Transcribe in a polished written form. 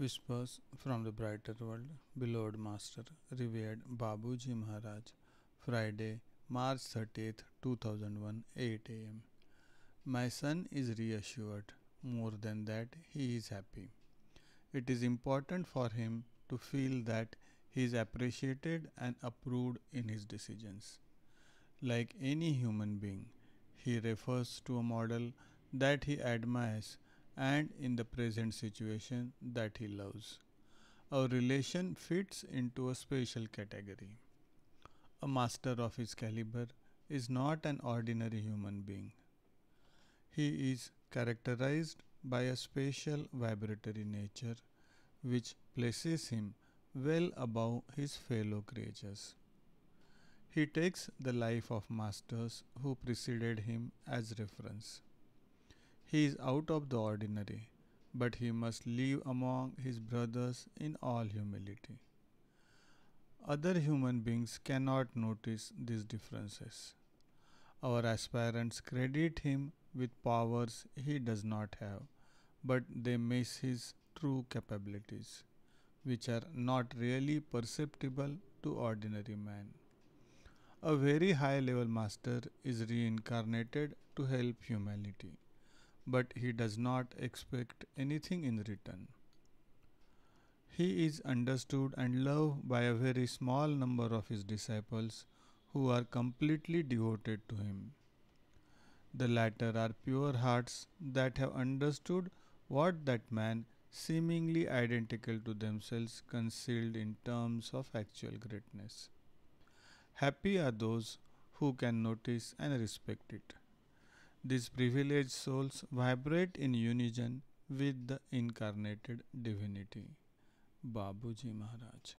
Whispers from the Brighter World, Beloved Master, Revered Babuji Maharaj, Friday, March 30th, 2001, 8 a.m. My son is reassured. More than that, he is happy. It is important for him to feel that he is appreciated and approved in his decisions. Like any human being, he refers to a model that he admires and in the present situation that he loves. Our relation fits into a special category. A master of his caliber is not an ordinary human being. He is characterized by a special vibratory nature which places him well above his fellow creatures. He takes the life of masters who preceded him as reference. He is out of the ordinary, but he must live among his brothers in all humility. Other human beings cannot notice these differences. Our aspirants credit him with powers he does not have, but they miss his true capabilities, which are not really perceptible to ordinary man. A very high-level master is reincarnated to help humanity, but he does not expect anything in return. He is understood and loved by a very small number of his disciples who are completely devoted to him. The latter are pure hearts that have understood what that man, seemingly identical to themselves, concealed in terms of actual greatness. Happy are those who can notice and respect it. These privileged souls vibrate in unison with the incarnated divinity. Babuji Maharaj.